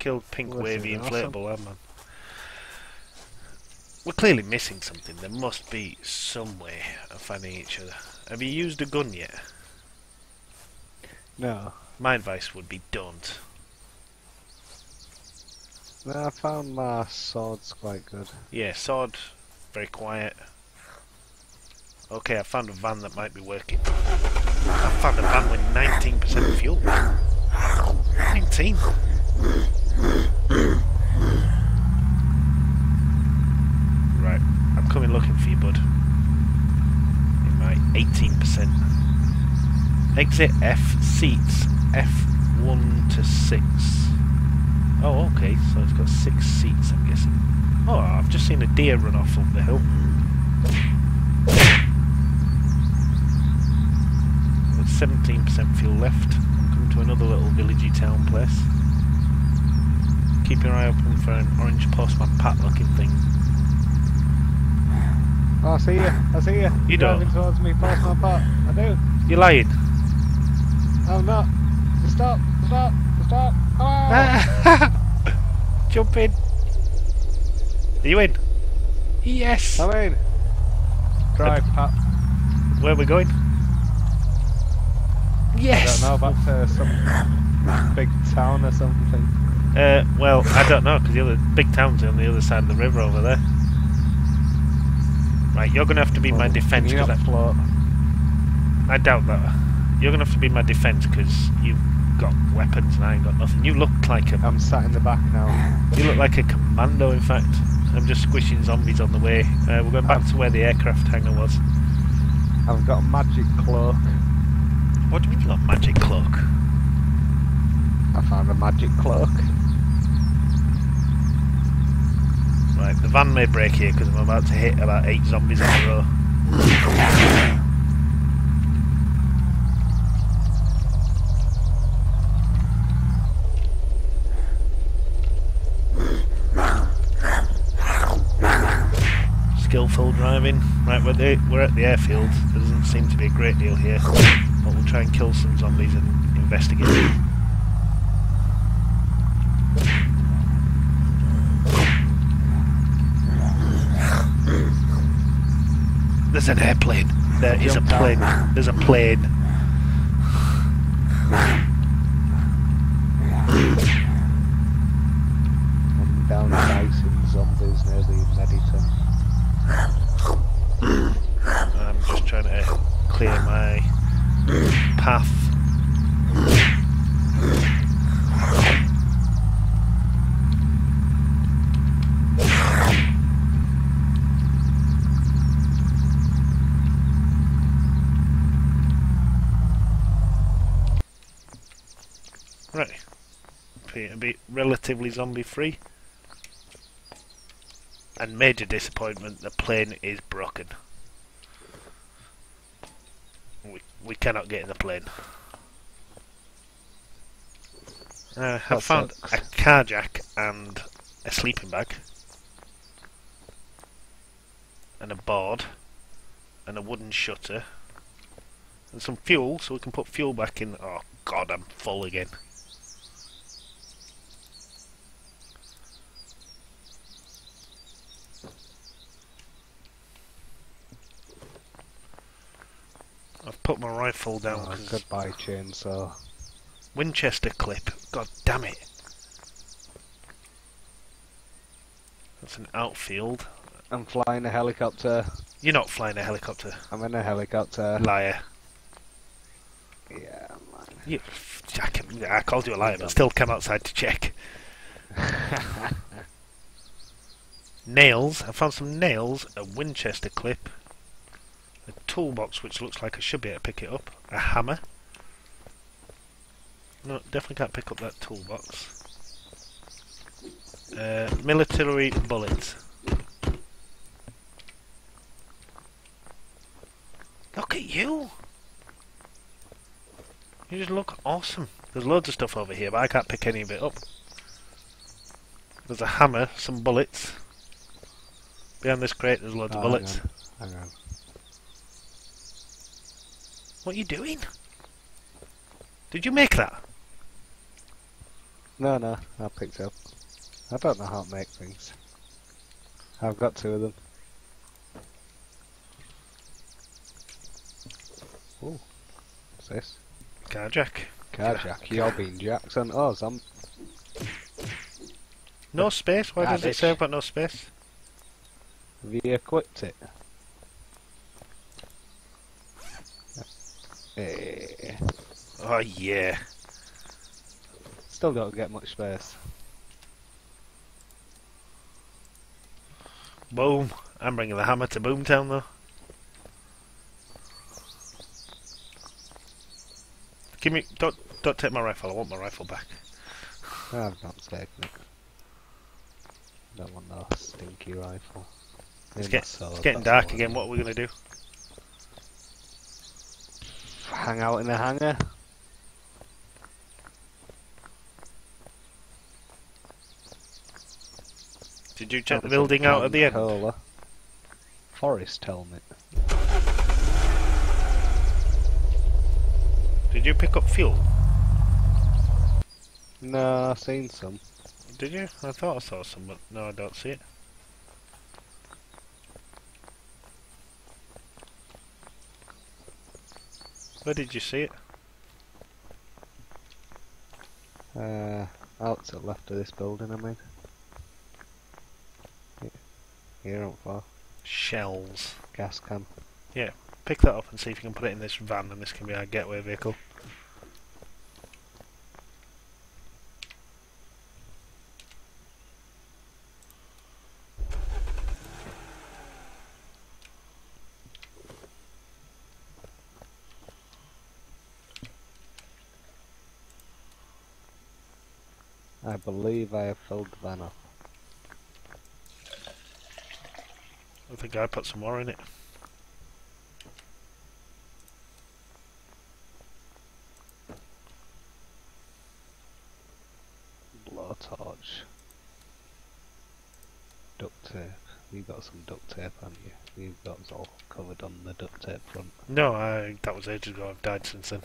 killed Pink Wavy Inflatable, haven't I? We're clearly missing something. There must be some way of finding each other. Have you used a gun yet? No. My advice would be don't. No, I found my sword's quite good. Yeah, sword, very quiet. Okay, I found a van that might be working. I found a van with 19% fuel. 19? Right, I'm coming looking for you, bud. In my 18%. Exit F, seats F1 to 6. Oh, okay, so it's got 6 seats, I'm guessing. Oh, I've just seen a deer run off up the hill. With 17% fuel left, I'm coming to another little villagey town place. Keep your eye open for an orange postman pat looking thing. Oh, I see you. I see you. You're driving towards me, past my part. I do. You're lying. I'm not. Stop. Stop. Stop. Oh. Jump in. Are you in? Yes. I'm in. Drive, Pat. Where are we going? Yes. I don't know, back to some big town or something. Well, I don't know, because the other big town's on the other side of the river over there. Right, you're going to have to be my defence because I doubt that. You're going to have to be my defence because you've got weapons and I ain't got nothing. You look like a... I'm sat in the back now. You look like a commando, in fact. I'm just squishing zombies on the way. We're going back to where the aircraft hangar was. I've got a magic cloak. What do you mean you got a magic cloak? I found a magic cloak. Right, the van may break here because I'm about to hit about 8 zombies in a row. Skillful driving. Right, we're at the airfield. There doesn't seem to be a great deal here, but we'll try and kill some zombies and investigate. There's an airplane. There is a plane. There's a plane. I'm down chasing zombies near the Mediton. I'm just trying to clear my path. Be relatively zombie free. And major disappointment, the plane is broken. We cannot get in the plane. I found a car jack and a sleeping bag and a board and a wooden shutter and some fuel so we can put fuel back in. Oh god, I'm full again. I've put my rifle down. Oh, goodbye, chainsaw. Winchester clip. God damn it. That's an outfield. I'm flying a helicopter. You're not flying a helicopter. I'm in a helicopter. Liar. Yeah, I'm lying. I called you a liar, but still come outside to check. Nails. I found some nails. A Winchester clip. A toolbox which looks like I should be able to pick it up. A hammer. No, definitely can't pick up that toolbox. Military bullet. Look at you! You just look awesome. There's loads of stuff over here, but I can't pick any of it up. There's a hammer, some bullets. Behind this crate there's loads of bullets. Hang on. Hang on. What are you doing? Did you make that? No, I picked up. I don't know how to make things. I've got two of them. Ooh, what's this? Carjack. You're being jacked on us. No space? Why does it say I've got no space? Have you equipped it? Hey. Oh yeah. Still don't get much space. Boom. I'm bringing the hammer to Boomtown though. Give me... Don't take my rifle. I want my rifle back. I've not taken it. Don't want no stinky rifle. It's getting dark again. What are we going to do? Hang out in the hangar? Did you check the building out at the end? Cola. Forest helmet. Did you pick up fuel? No, I've seen some. Did you? I thought I saw some, but no, I don't see it. Where did you see it? Out to the left of this building, I mean. Here on far. Shells. Gas can. Yeah. Pick that up and see if you can put it in this van, and this can be our getaway vehicle. I believe I have filled the van up. I think I put some more in it. Blowtorch. Duct tape. You've got some duct tape, haven't you? You've got it all covered on the duct tape front. No, that was ages ago. I've died since then.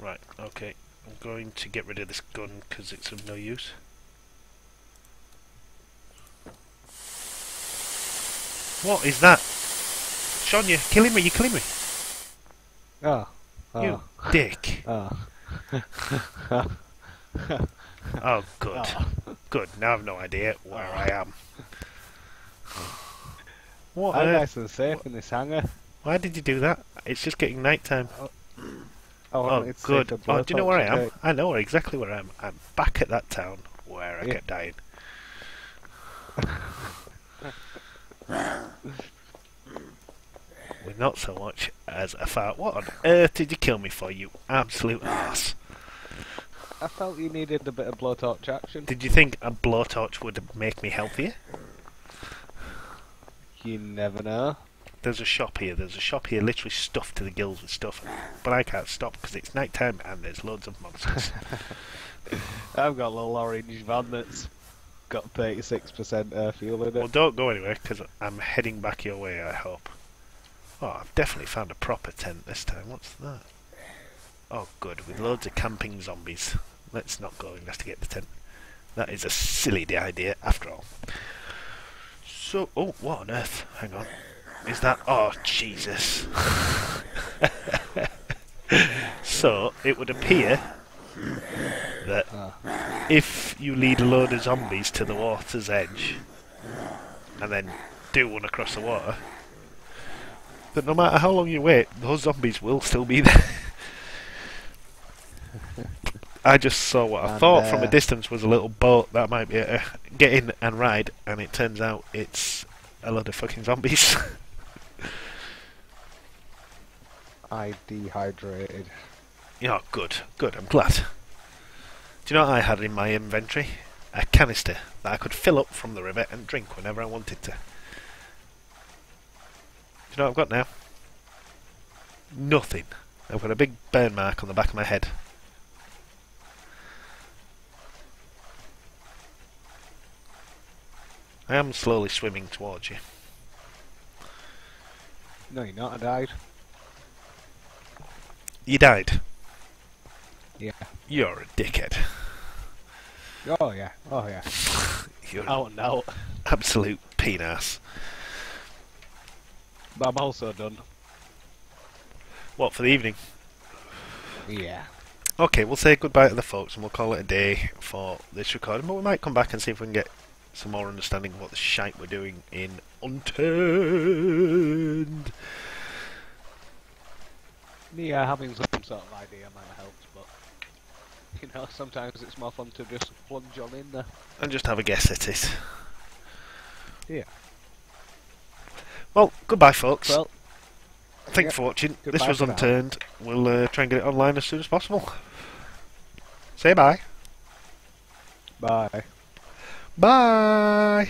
Right, okay. I'm going to get rid of this gun because it's of no use. What is that? Sean, you're killing me, you're killing me. Oh. You dick. Oh, good. Oh. Good, now I've no idea where I am. What? I'm nice and safe in this hangar. Why did you do that? It's just getting night time. Oh good. Oh, do you know where I am? Today. I know exactly where I am. I'm back at that town where I kept dying. With not so much as a fart. What on earth did you kill me for, you absolute ass? I felt you needed a bit of blowtorch action. Did you think a blowtorch would make me healthier? You never know. There's a shop here, literally stuffed to the gills with stuff, but I can't stop because it's night time and there's loads of monsters. I've got a little orange van that's got 36% fuel in it. Well, don't go anywhere because I'm heading back your way, I hope. Oh, I've definitely found a proper tent this time. What's that? Oh, good, with loads of camping zombies. Let's not go investigate the tent. That is a silly idea after all. So, oh, what on earth? Hang on. Is that... Oh, Jesus. So, it would appear that if you lead a load of zombies to the water's edge and then do one across the water, that no matter how long you wait, those zombies will still be there. I just saw what I thought from a distance was a little boat that might be a get in and ride, and it turns out it's a lot of fucking zombies. I dehydrated. Yeah, good, I'm glad. Do you know what I had in my inventory? A canister that I could fill up from the river and drink whenever I wanted to. Do you know what I've got now? Nothing. I've got a big burn mark on the back of my head. I am slowly swimming towards you. No, you're not, I died. You died. Yeah. You're a dickhead. Oh yeah. Oh yeah. You're an absolute penis. But I'm also done. What, for the evening? Yeah. Okay, we'll say goodbye to the folks and we'll call it a day for this recording, but we might come back and see if we can get some more understanding of what the shite we're doing in Unturned. Yeah, having some sort of idea might help, but you know, sometimes it's more fun to just plunge on in there. And just have a guess at it. Yeah. Well, goodbye folks. Well, thanks for watching. This was Unturned. We'll try and get it online as soon as possible. Say bye. Bye. Bye.